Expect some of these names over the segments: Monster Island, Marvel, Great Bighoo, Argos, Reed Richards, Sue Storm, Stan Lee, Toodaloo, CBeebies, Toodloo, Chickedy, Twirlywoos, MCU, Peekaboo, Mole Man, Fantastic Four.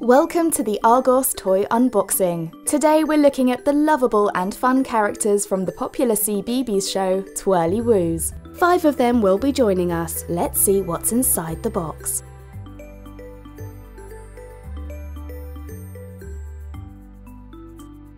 Welcome to the Argos toy unboxing. Today we're looking at the lovable and fun characters from the popular CBeebies show, Twirlywoos. 5 of them will be joining us. Let's see what's inside the box.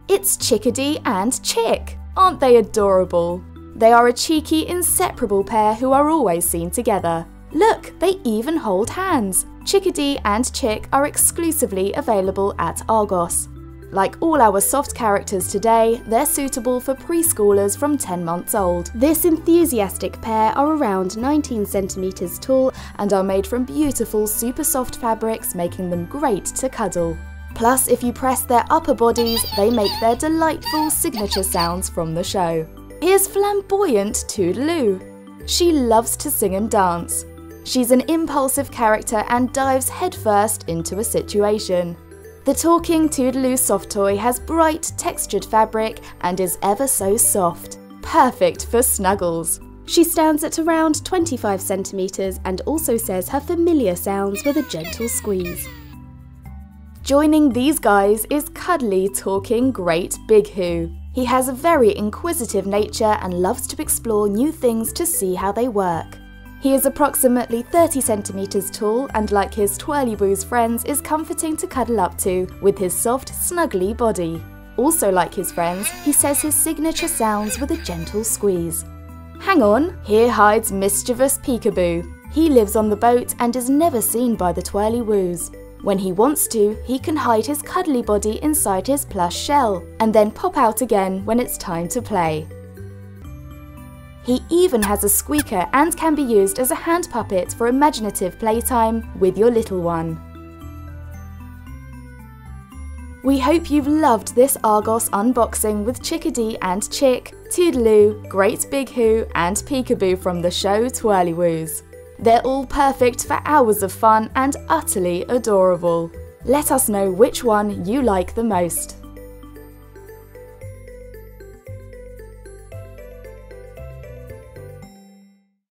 It's Chickedy and Chick! Aren't they adorable? They are a cheeky, inseparable pair who are always seen together. Look, they even hold hands! Chickedy and Chick are exclusively available at Argos. Like all our soft characters today, they're suitable for preschoolers from 10 months old. This enthusiastic pair are around 19 centimetres tall and are made from beautiful super soft fabrics, making them great to cuddle. Plus, if you press their upper bodies, they make their delightful signature sounds from the show. Here's flamboyant Toodloo. She loves to sing and dance. She's an impulsive character and dives headfirst into a situation. The talking Toodaloo soft toy has bright, textured fabric and is ever so soft. Perfect for snuggles. She stands at around 25 centimetres and also says her familiar sounds with a gentle squeeze. Joining these guys is cuddly talking Great Bighoo. He has a very inquisitive nature and loves to explore new things to see how they work. He is approximately 30 centimetres tall and, like his Twirlywoos friends, is comforting to cuddle up to with his soft, snuggly body. Also like his friends, he says his signature sounds with a gentle squeeze. Hang on, here hides mischievous Peekaboo. He lives on the boat and is never seen by the Twirlywoos. When he wants to, he can hide his cuddly body inside his plush shell, and then pop out again when it's time to play. He even has a squeaker and can be used as a hand puppet for imaginative playtime with your little one. We hope you've loved this Argos unboxing with Chickedy and Chick, Toodaloo, Great Bighoo and Peekaboo from the show Twirlywoos. They're all perfect for hours of fun and utterly adorable. Let us know which one you like the most.